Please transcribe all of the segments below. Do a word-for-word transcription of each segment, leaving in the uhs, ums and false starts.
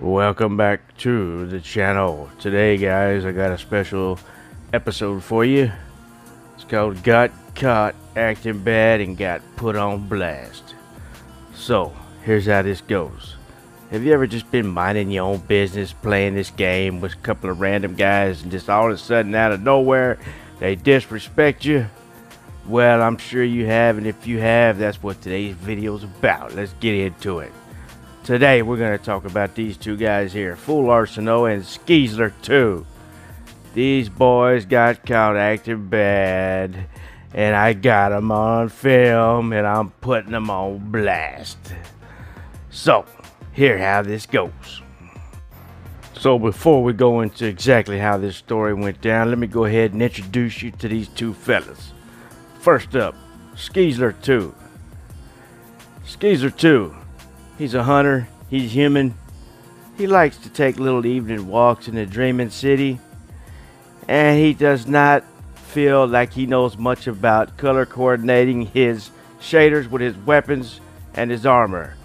Welcome back to the channel. Today, guys, I got a special episode for you. It's called Got Caught Acting Bad and Got Put on Blast. So, here's how this goes. Have you ever just been minding your own business, playing this game with a couple of random guys, and just all of a sudden, out of nowhere, they disrespect you? Well, I'm sure you have, and if you have, that's what today's video is about. Let's get into it. Today, we're going to talk about these two guys here, xFulLxArsenalx and Skeezler two. These boys got caught acting bad, and I got them on film, and I'm putting them on blast. So, here's how this goes. So, before we go into exactly how this story went down, let me go ahead and introduce you to these two fellas. First up, Skeezler two. Skeezler two, he's a hunter, he's human. He likes to take little evening walks in the dreaming city. And he does not feel like he knows much about color coordinating his shaders with his weapons and his armor.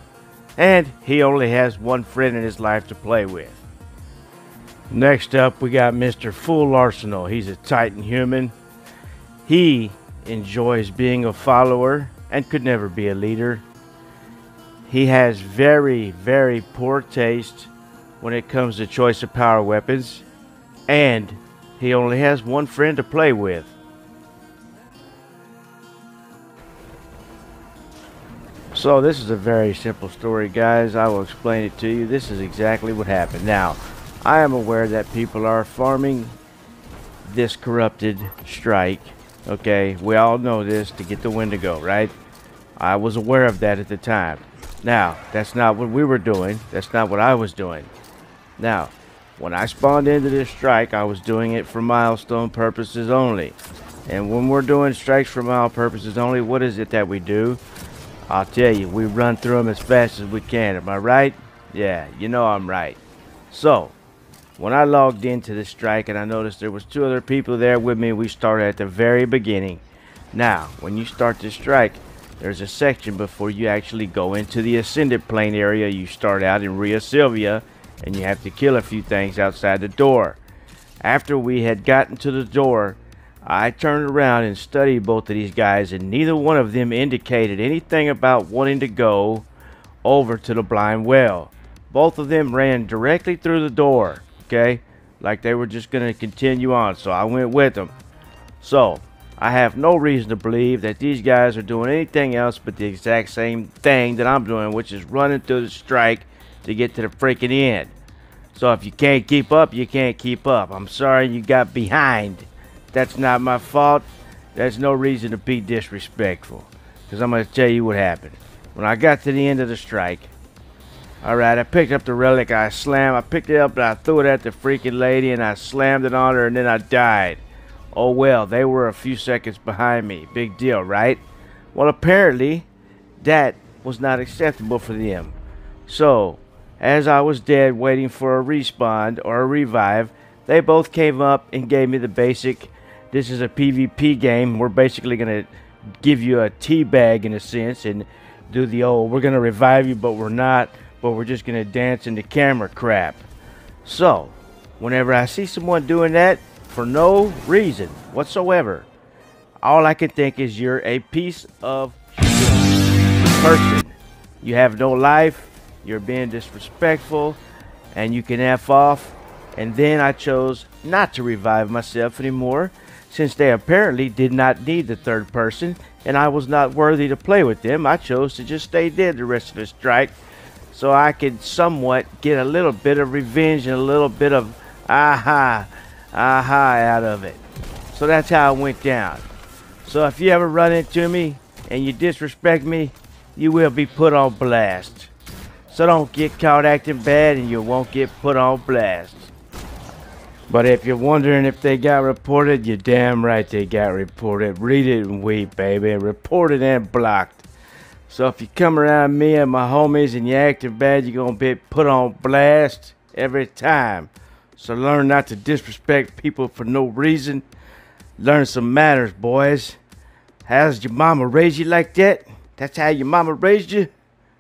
And he only has one friend in his life to play with. Next up, we got Mister xFulLxArsenalx. He's a Titan human. He enjoys being a follower and could never be a leader. He has very, very poor taste when it comes to choice of power weapons, and he only has one friend to play with. So this is a very simple story, guys. I will explain it to you. This is exactly what happened. Now, I am aware that people are farming this corrupted strike. Okay, we all know this to get the Wendigo, right? I was aware of that at the time. Now, that's not what we were doing. That's not what I was doing. Now, when I spawned into this strike, I was doing it for milestone purposes only. And when we're doing strikes for mile purposes only, what is it that we do? I'll tell you, we run through them as fast as we can. Am I right? Yeah, you know I'm right. So, when I logged into the strike and I noticed there was two other people there with me, we started at the very beginning. Now, when you start the strike, there's a section before you actually go into the Ascendant Plane area. You start out in Rheasilvia, and you have to kill a few things outside the door. After we had gotten to the door, I turned around and studied both of these guys, and neither one of them indicated anything about wanting to go over to the Blind Well. Both of them ran directly through the door. Okay, like they were just going to continue on, so I went with them. So I have no reason to believe that these guys are doing anything else but the exact same thing that I'm doing, which is running through the strike to get to the freaking end. So if you can't keep up, you can't keep up. I'm sorry you got behind. That's not my fault. There's no reason to be disrespectful, because I'm going to tell you what happened. When I got to the end of the strike, alright, I picked up the relic, I slammed, I picked it up and I threw it at the freaking lady and I slammed it on her and then I died. Oh well, they were a few seconds behind me. Big deal, right? Well, apparently, that was not acceptable for them. So, as I was dead waiting for a respawn or a revive, they both came up and gave me the basic, this is a PvP game, we're basically going to give you a teabag in a sense and do the old, we're going to revive you but we're not. But we're just gonna dance in the camera crap. So, whenever I see someone doing that for no reason whatsoever, all I can think is you're a piece of person. You have no life, you're being disrespectful, and you can F off. And then I chose not to revive myself anymore, since they apparently did not need the third person, and I was not worthy to play with them. I chose to just stay dead the rest of the strike, so I could somewhat get a little bit of revenge and a little bit of aha, aha out of it. So that's how it went down. So if you ever run into me and you disrespect me, you will be put on blast. So don't get caught acting bad and you won't get put on blast. But if you're wondering if they got reported, you're damn right they got reported. Read it and weep, baby. Reported and blocked. So if you come around me and my homies and you acting bad, you're going to be put on blast every time. So learn not to disrespect people for no reason. Learn some manners, boys. How's your mama raise you like that? That's how your mama raised you?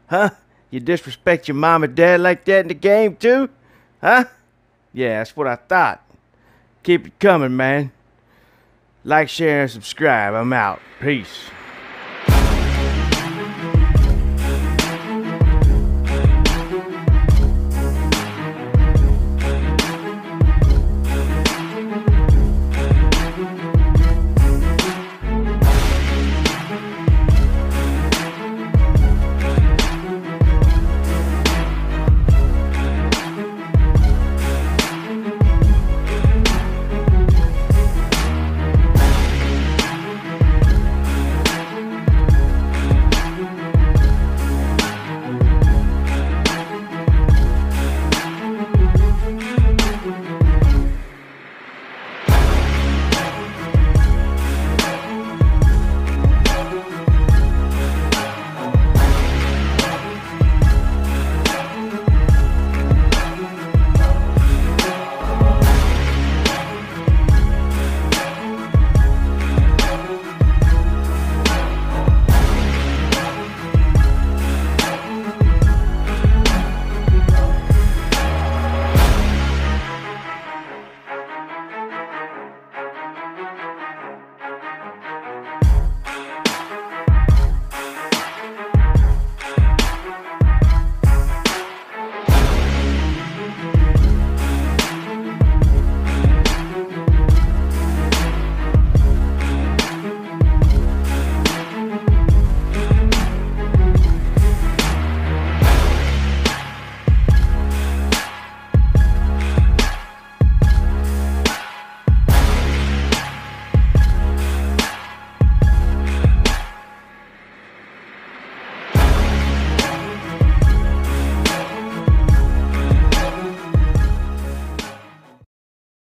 Huh? You disrespect your mom and dad like that in the game too? Huh? Yeah, that's what I thought. Keep it coming, man. Like, share, and subscribe. I'm out. Peace.